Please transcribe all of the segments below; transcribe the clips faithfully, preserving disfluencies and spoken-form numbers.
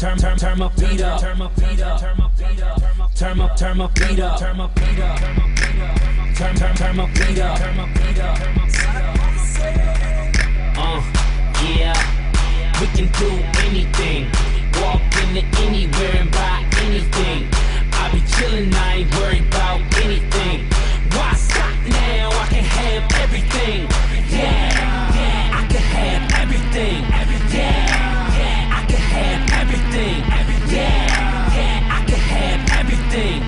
Turn, turn, turn my feet up. Turn my feet up. Turn my feet up. Turn my, turn my feet up. Turn my feet up. Turn, turn, turn my feet up. Turn my feet up. Uh, yeah. We can do anything. Walk into anywhere and buy anything. I be chillin', I ain't worried about anything. Why stop now? I can have everything. Yeah, yeah. I can have everything. Yeah. Everything, everything, yeah, yeah, I can have everything.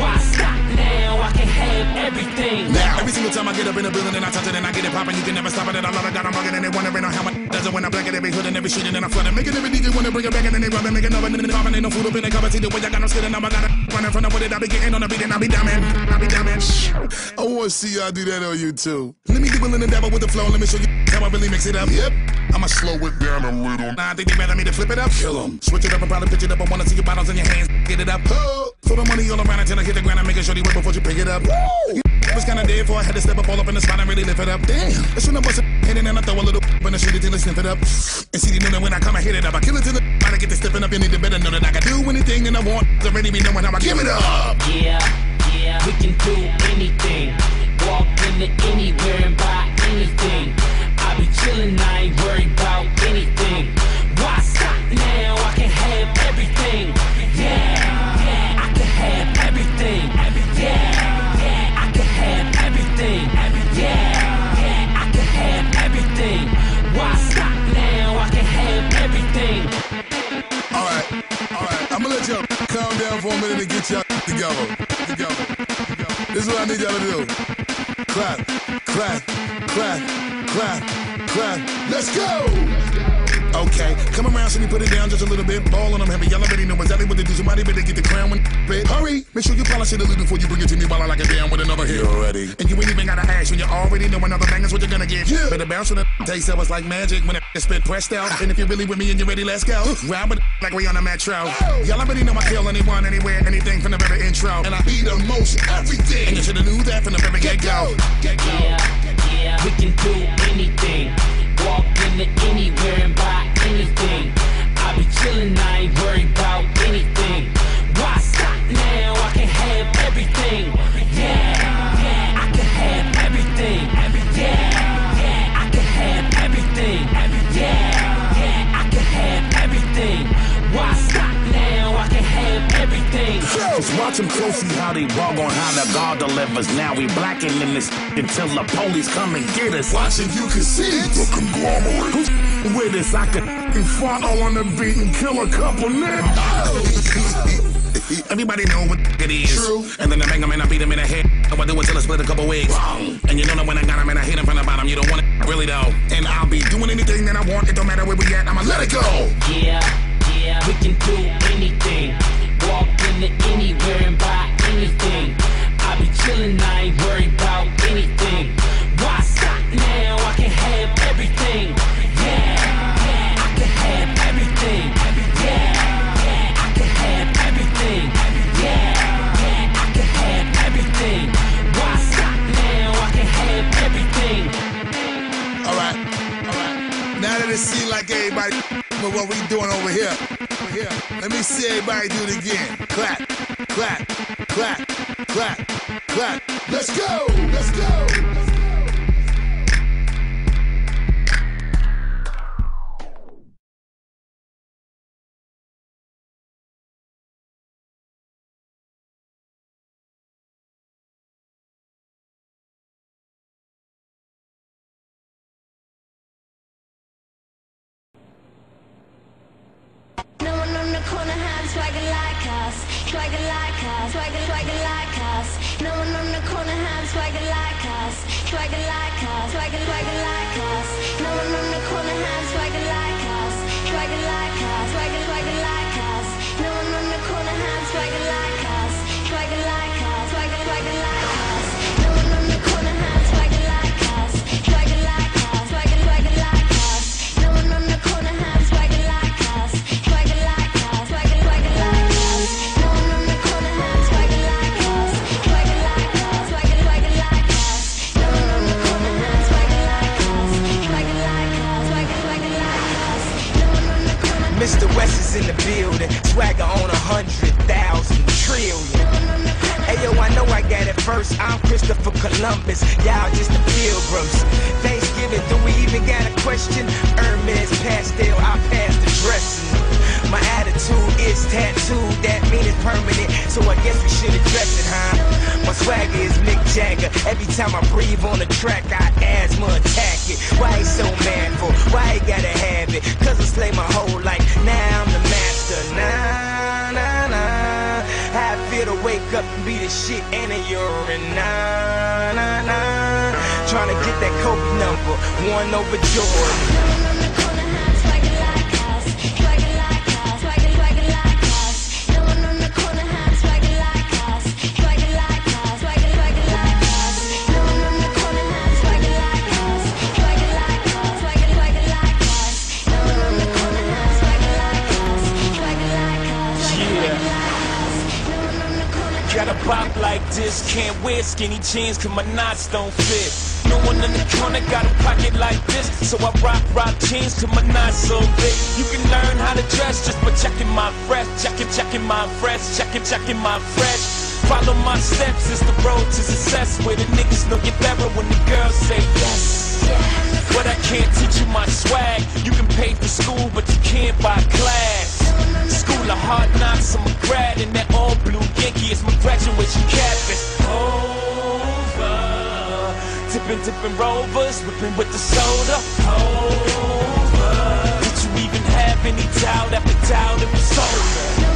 Why stop now? I can have everything. Now, every single time I get up in the building and I touch it and I get it poppin', you can never stop it. And I love it, God, I'm buggin' and they wonderin' on how I does it when I black it, every hood and every shit and then I flood it. Making every D J wanna bring it back and then they rubbin', making up and then they poppin', ain't no food up in the cupboard. See the way I got them sitting, now I gotta run in front of what it, I be getting on the beat and I be dummin', I be dummin'. I wanna see y'all do that on YouTube. Let me get willing and dabble with the flow, let me show you how I really mix it up. Yep. I'ma slow it down a little. Nah, I think they better me to flip it up. Kill 'em. Switch it up and probably pitch it up. I wanna see your bottles in your hands. Get it up. Oh. Throw the money all around until I hit the ground. I'm making sure they wait before you pick it up. Woo. It was kinda dead before I had to step up all up in the spot and really lift it up. Damn. I shouldn't bust it in and I throw a little in the street until I sniff it up. And see the new when I come and hit it up. I kill it till the I get to stepping up. You need to better know that I can do anything that I want. Already be knowing how I give it up. Yeah, yeah. We can do anything. Walk into anywhere and buy anything. I be chillin', I ain't worried about anything. Why stop now? I can have everything. Yeah, yeah, I can have everything. Yeah, yeah, I can have everything. Yeah, yeah, I can have everything. Why stop now? I can have everything. Alright, alright, I'ma let y'all calm down for a minute and get y'all together. Together. Together. This is what I need y'all to do. Clap, clap, clap. Clap, clap, let's go! Okay, come around, so we put it down just a little bit. Ball on them heavy, y'all already know exactly what to do. Somebody better get the crown when bit. Hurry, make sure you polish it a little before you bring it to me while I lock it down with another hit. You already. And you ain't even gotta ask when you already know another bang is what you're gonna get. Yeah. Better bounce with the taste that was like magic when it's spit pressed out. And if you're really with me and you're ready, let's go. Round with like we on a metro. Oh. Y'all already know I kill anyone, anywhere, anything from the very intro. And I be the most everything. And you should've knew that from the very get go. Get go. Yeah. We can do anything. Walk into anywhere and buy anything. I be chillin', I ain't worried about anything. Why stop now? I can have everything. Yeah, yeah, I can have everything. Yeah, yeah, I can have everything. Yeah, yeah, I can have everything. Why stop now? I can have everything. Just watch them closely how they bog on how the God delivers. Now we blacking in this until the police come and get us. Watch if you can see it. The conglomerate. Who's with us? I could fart all on the beat and kill a couple niggas. Oh. Everybody know what it is. True. And then I bang them and I beat them in the head. I do it till I split a couple wigs. Wrong. And you know that when I got them and I hit them from the bottom, you don't want it really though. And I'll be doing anything that I want. It don't matter where we at. I'ma let it go. Yeah. Yeah, we can do anything. Walk into anywhere and buy anything. I be chillin', I ain't worried about anything. Why stop now? I can have everything. Yeah, yeah, I can have everything. Yeah, yeah, I can have everything. Yeah, yeah, I can have everything. Why stop now? I can have everything. Alright, alright. Now that it seems like everybody but what we doing over here. Here. Let me see everybody do it again. Clap, clap, clap, clap, clap. Let's go, let's go. Swagger like us, swagger like us, swagger, swagger like us. No one on the corner have swagger like us, swagger like us, swagger, swagger like us. No one on the corner have swagger like us, swagger like us, swagger, swagger like us. No one on the corner have swagger like us, swagger like us, swagger, swagger like us. No one on the corner have swagger like us, swagger like us, swagger, swagger like us. No one on the corner have swagger like us. Mister West is billion. Ayo, I know I got it first. I'm Christopher Columbus. Y'all just the pilgrims. Thanksgiving, do we even got a question? Hermes pastel, I pass the dressing. My attitude is tattooed, that mean it's permanent, so I guess we should address it, huh? My swagger is Mick Jagger. Every time I breathe on the track, I asthma attack it. Why he so manful? Why he gotta have it? Cause I slay my whole life, now I'm the master. Nah, nah, nah. How I feel to wake up and be the shit and a urine. Nah, nah, nah. Tryna get that Coke number, one over Jordan. Gotta bop like this, can't wear skinny jeans cause my knots don't fit. No one in the corner got a pocket like this, so I rock, rock jeans cause my knots so big. You can learn how to dress just by checking my fresh, checking, checking my fresh, checking, checking my fresh. Follow my steps, it's the road to success, where the niggas know you better when the girls say yes. But I can't teach you my swag, you can pay for school but you can't buy class. School of hard knocks, I'm a grad, and that all blue Yankee is my graduation cap. It's over. Tippin', tippin' Rovers, whippin' with the soda. Over. Did you even have any doubt after doubt it was over?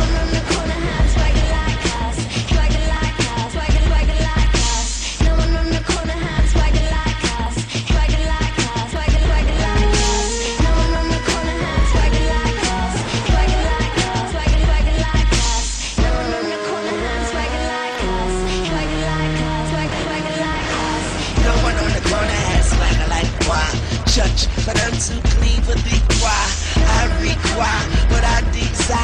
But I'm too clean for the cry. I require what I desire.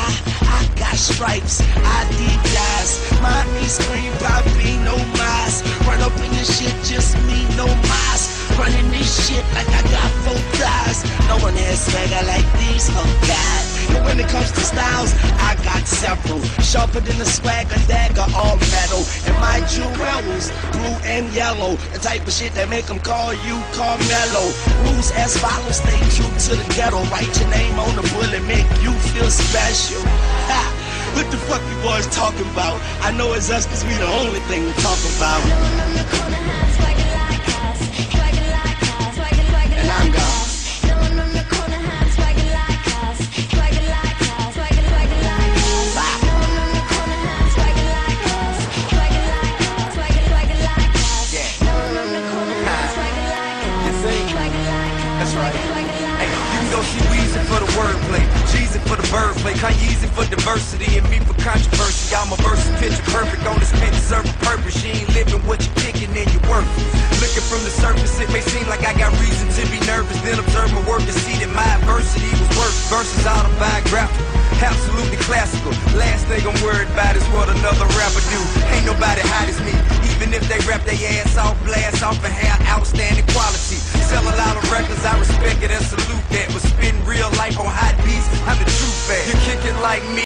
I got stripes, I deep dives. Mommy scream, Bobby, no mas. Run up in this shit, just me, no mas. Running this shit like I got four thighs. No one has swagger like these, oh God. But when it comes to styles, I got several. Sharper than a swagger dagger, all metal. And my jewels, blue and yellow. The type of shit that make them call you Carmelo. Rules as follows, stay true to the ghetto. Write your name on the bullet, make you feel special. Ha! What the fuck you boys talking about? I know it's us cause we the only thing we talk about. And I'm gone. Kanye's in for diversity and me for controversy. I'm a verse picture perfect on this pen to serve a purpose. You ain't living what you're kicking and you're worthless. Looking from the surface, it may seem like I got reason to be nervous. Then observe my work and see that my adversity was worth versus autobiographical. Absolutely classical. Last thing I'm worried about is what another rapper do. Ain't nobody hot as me. Even if they rap their ass off, blast off and have outstanding quality. Sell a lot of records, I respect it and salute that. But spin real life on hot beats, I'm the true fan. You're kicking like me.